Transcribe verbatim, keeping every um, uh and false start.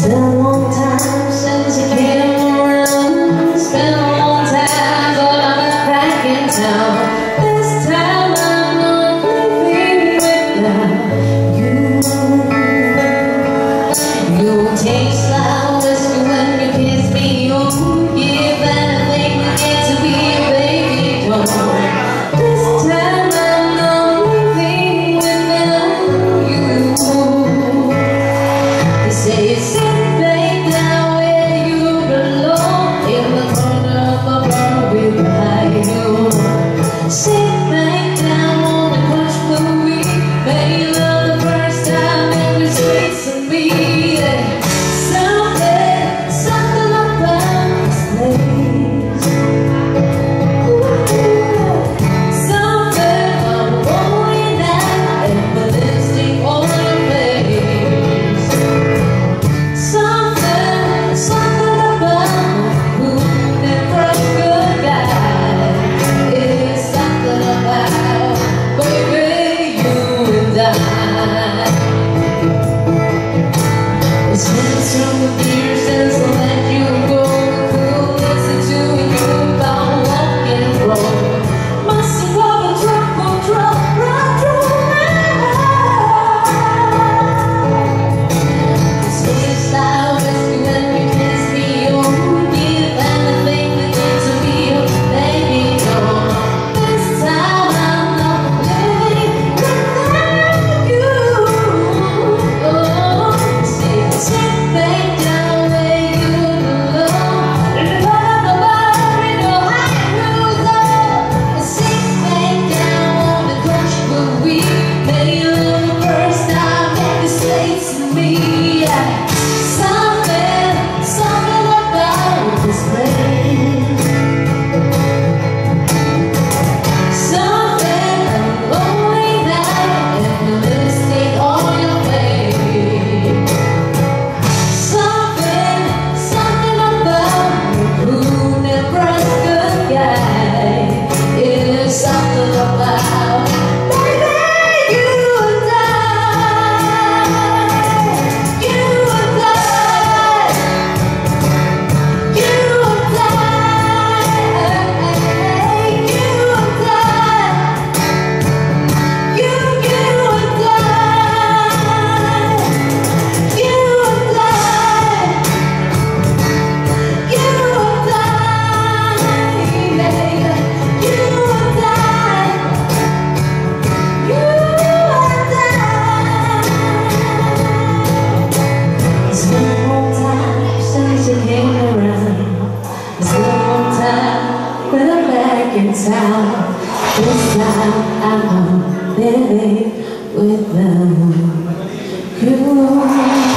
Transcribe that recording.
It's been a long time since I came around. It's been a long time, but I'm back in town. This time I'm not leaving without you. You taste like whiskey when you kiss me. You give everything I get to be a baby boy. This time I'm not leaving without you. They say it's in town. This time I'm living without you.